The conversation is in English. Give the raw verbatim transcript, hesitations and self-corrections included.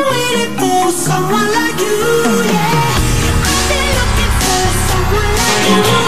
Someone like you, yeah. I've been looking for someone like you.